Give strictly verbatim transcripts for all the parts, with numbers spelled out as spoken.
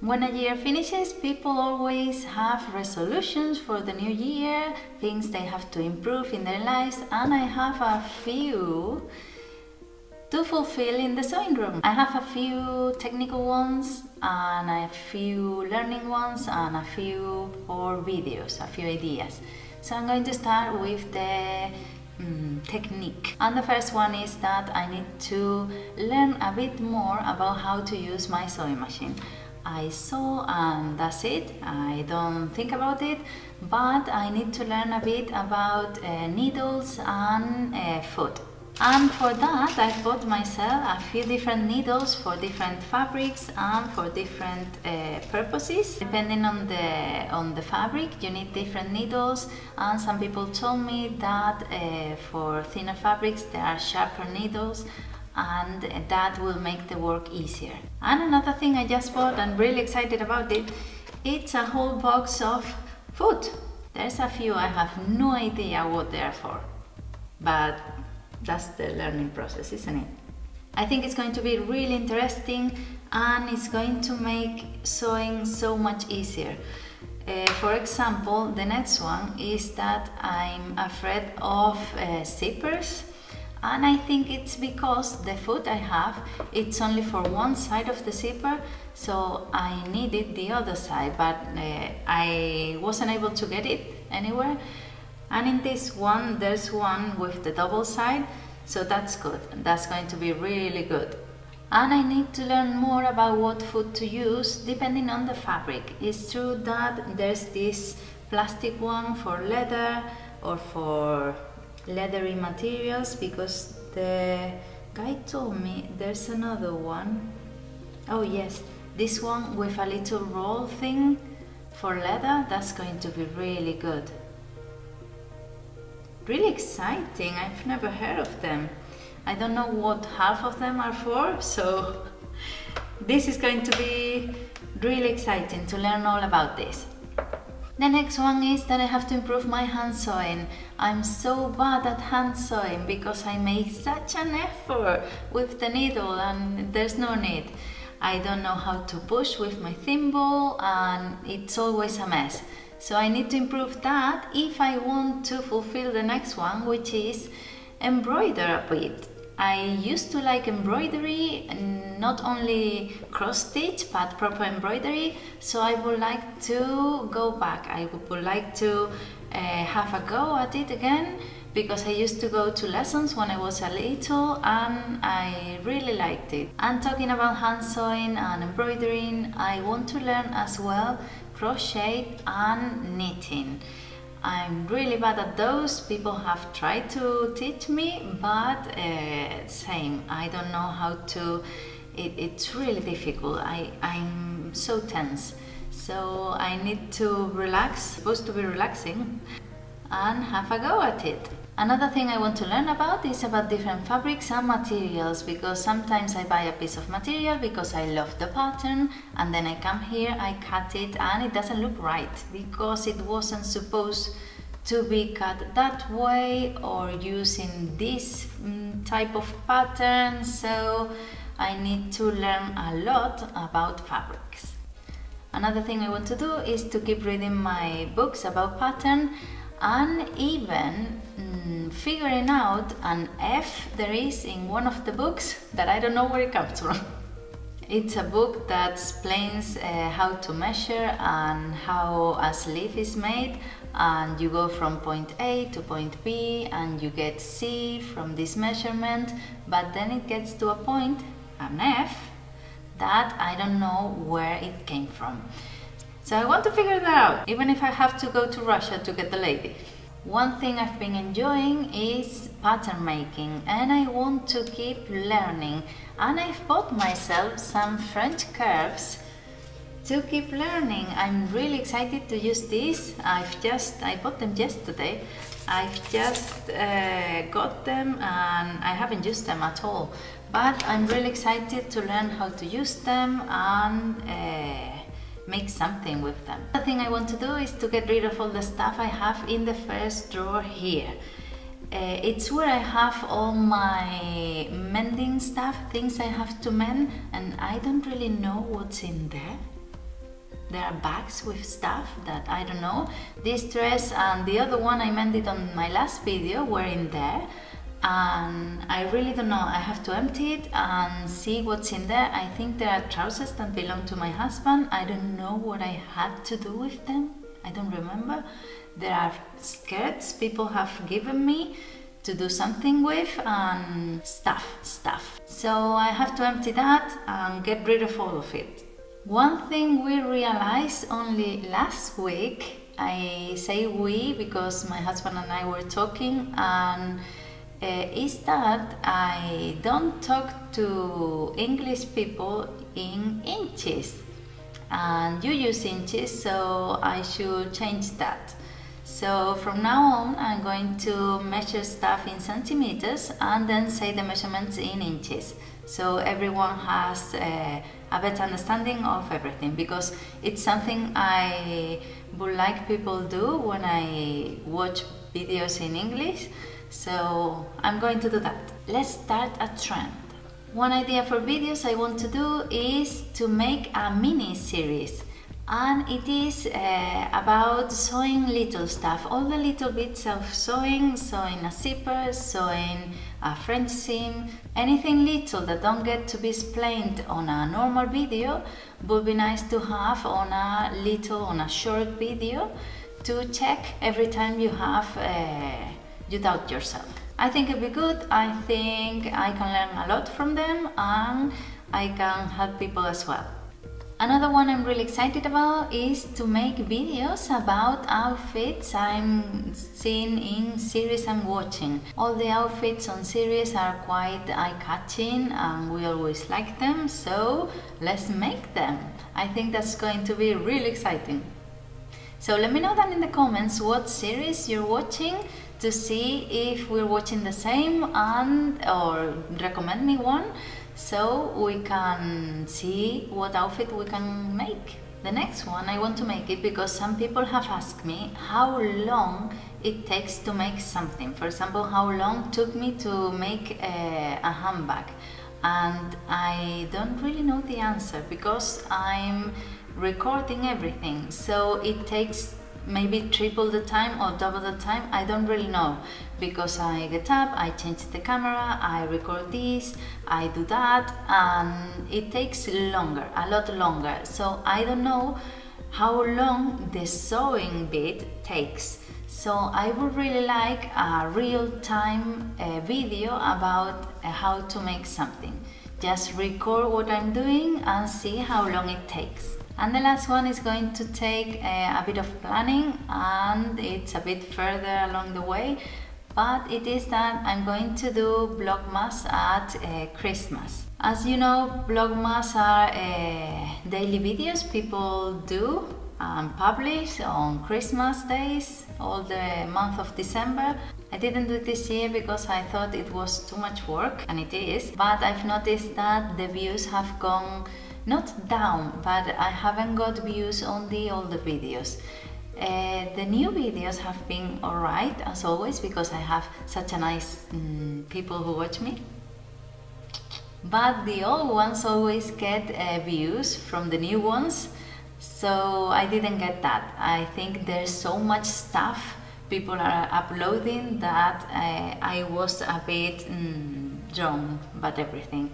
When a year finishes, people always have resolutions for the new year, things they have to improve in their lives, and I have a few to fulfill in the sewing room. I have a few technical ones and a few learning ones and a few for videos, a few ideas. So I'm going to start with the Mm, technique, and the first one is that I need to learn a bit more about how to use my sewing machine. I sew and that's it, I don't think about it, but I need to learn a bit about uh, needles and uh, foot. And for that I bought myself a few different needles for different fabrics and for different uh, purposes. Depending on the on the fabric you need different needles, and some people told me that uh, for thinner fabrics there are sharper needles and that will make the work easier. And another thing I just bought, I'm really excited about it, it's a whole box of foot. There's a few, I have no idea what they are for, but that's the learning process, isn't it? I think it's going to be really interesting and it's going to make sewing so much easier. Uh, for example, the next one is that I'm afraid of uh, zippers, and I think it's because the foot I have, it's only for one side of the zipper, so I needed the other side, but uh, I wasn't able to get it anywhere. And in this one, there's one with the double side, so that's good. That's going to be really good. And I need to learn more about what foot to use depending on the fabric. It's true that there's this plastic one for leather or for leathery materials, because the guy told me there's another one. Oh yes, this one with a little roll thing for leather, that's going to be really good. Really exciting, I've never heard of them. I don't know what half of them are for, so this is going to be really exciting to learn all about this. The next one is that I have to improve my hand sewing. I'm so bad at hand sewing because I make such an effort with the needle and there's no need. I don't know how to push with my thimble and it's always a mess. So I need to improve that if I want to fulfill the next one, which is embroider a bit. I used to like embroidery, not only cross stitch but proper embroidery, so I would like to go back. I would like to uh, have a go at it again, because I used to go to lessons when I was a little and I really liked it. And talking about hand sewing and embroidering, I want to learn as well crochet and knitting. I'm really bad at those. People have tried to teach me, but uh, same, I don't know how to, it, it's really difficult. I, I'm so tense, so I need to relax, supposed to be relaxing, and have a go at it. Another thing I want to learn about is about different fabrics and materials, because sometimes I buy a piece of material because I love the pattern and then I come here, I cut it and it doesn't look right because it wasn't supposed to be cut that way or using this mm, type of pattern, so I need to learn a lot about fabrics. Another thing I want to do is to keep reading my books about pattern and even mm, figuring out an F there is in one of the books that I don't know where it comes from. It's a book that explains uh, how to measure and how a sleeve is made, and you go from point A to point B and you get C from this measurement, but then it gets to a point, an F, that I don't know where it came from. So I want to figure that out, even if I have to go to Russia to get the lady. One thing I've been enjoying is pattern making, and I want to keep learning. And I've bought myself some French curves to keep learning. I'm really excited to use these. I've just, I bought them yesterday. I've just uh, got them and I haven't used them at all. But I'm really excited to learn how to use them and uh, make something with them. The thing I want to do is to get rid of all the stuff I have in the first drawer here. Uh, it's where I have all my mending stuff, things I have to mend, and I don't really know what's in there. There are bags with stuff that I don't know. This dress and the other one I mended on my last video were in there, and I really don't know. I have to empty it and see what's in there. I think there are trousers that belong to my husband. I don't know what I had to do with them. I don't remember. There are skirts people have given me to do something with, and stuff, stuff. So I have to empty that and get rid of all of it. One thing we realized only last week, I say we because my husband and I were talking, and uh, is that I don't talk to English people in inches. And you use inches, so I should change that. So from now on I'm going to measure stuff in centimeters and then say the measurements in inches, so everyone has uh, a better understanding of everything, because it's something I would like people do when I watch videos in English, so I'm going to do that. Let's start a trend. One idea for videos I want to do is to make a mini series. And it is uh, about sewing little stuff, all the little bits of sewing, sewing a zipper, sewing a French seam, anything little that don't get to be explained on a normal video would be nice to have on a little, on a short video to check every time you have, uh, you doubt yourself. I think it'd be good. I think I can learn a lot from them and I can help people as well. Another one I'm really excited about is to make videos about outfits I'm seeing in series I'm watching. All the outfits on series are quite eye-catching and we always like them, so let's make them. I think that's going to be really exciting. So let me know down in the comments what series you're watching to see if we're watching the same, and or recommend me one, so we can see what outfit we can make. The next one I want to make it because some people have asked me how long it takes to make something. For example, how long took me to make a, a handbag, and I don't really know the answer because I'm recording everything, so it takes maybe triple the time or double the time. I don't really know, because I get up, I change the camera, I record this, I do that, and it takes longer, a lot longer. So I don't know how long the sewing bit takes. So I would really like a real-time uh, video about uh, how to make something. Just record what I'm doing and see how long it takes. And the last one is going to take uh, a bit of planning, and it's a bit further along the way, but it is that I'm going to do Vlogmas at uh, Christmas. As you know, Vlogmas are uh, daily videos people do and publish on Christmas days, all the month of December. I didn't do it this year because I thought it was too much work, and it is, but I've noticed that the views have gone not down, but I haven't got views on the older videos. Uh, the new videos have been alright, as always, because I have such a nice um, people who watch me. But the old ones always get uh, views from the new ones, so I didn't get that. I think there's so much stuff people are uploading that uh, I was a bit um, drawn about everything.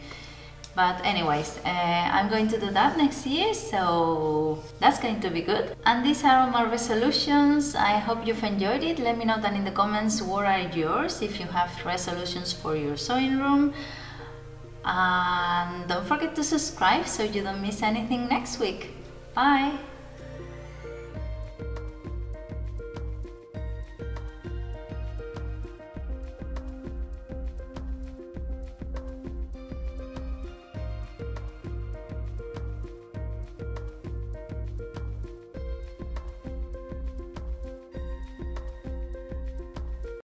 But anyways, uh, I'm going to do that next year, so that's going to be good. And these are all my resolutions. I hope you've enjoyed it. Let me know down in the comments what are yours, if you have resolutions for your sewing room. And don't forget to subscribe so you don't miss anything next week. Bye!